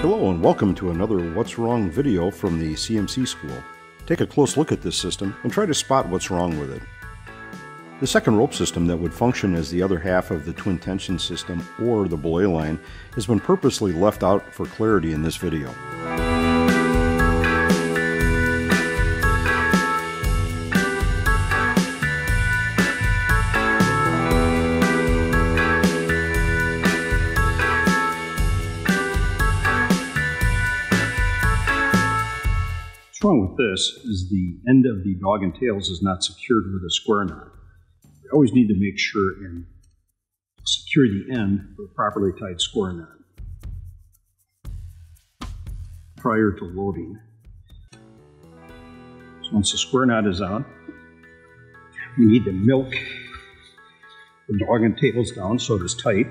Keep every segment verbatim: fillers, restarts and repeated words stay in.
Hello and welcome to another What's Wrong video from the C M C School. Take a close look at this system and try to spot what's wrong with it. The second rope system that would function as the other half of the twin tension system or the belay line has been purposely left out for clarity in this video. What's wrong with this is the end of the dog and tails is not secured with a square knot. We always need to make sure and secure the end with a properly tied square knot prior to loading. So once the square knot is out, we need to milk the dog and tails down so it is tight.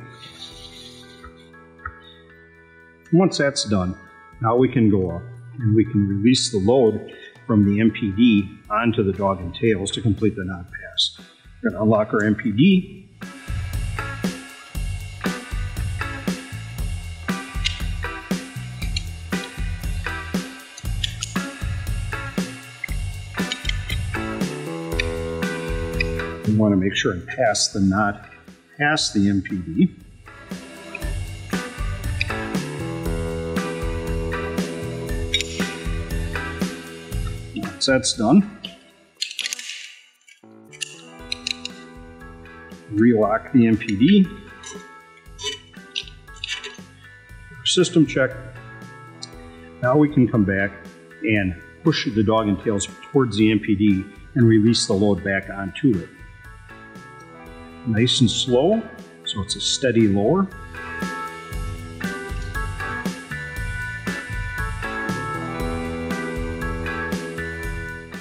Once that's done, now we can go up and we can release the load from the M P D onto the dog and tails to complete the knot pass. We're gonna unlock our M P D. We wanna make sure and pass the knot past the M P D. Once that's done, relock the M P D, system check. Now we can come back and push the dog and tails towards the M P D and release the load back onto it. Nice and slow, so it's a steady lower.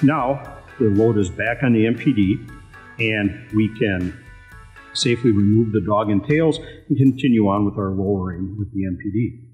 Now the load is back on the M P D and we can safely remove the dog and tails and continue on with our lowering with the M P D.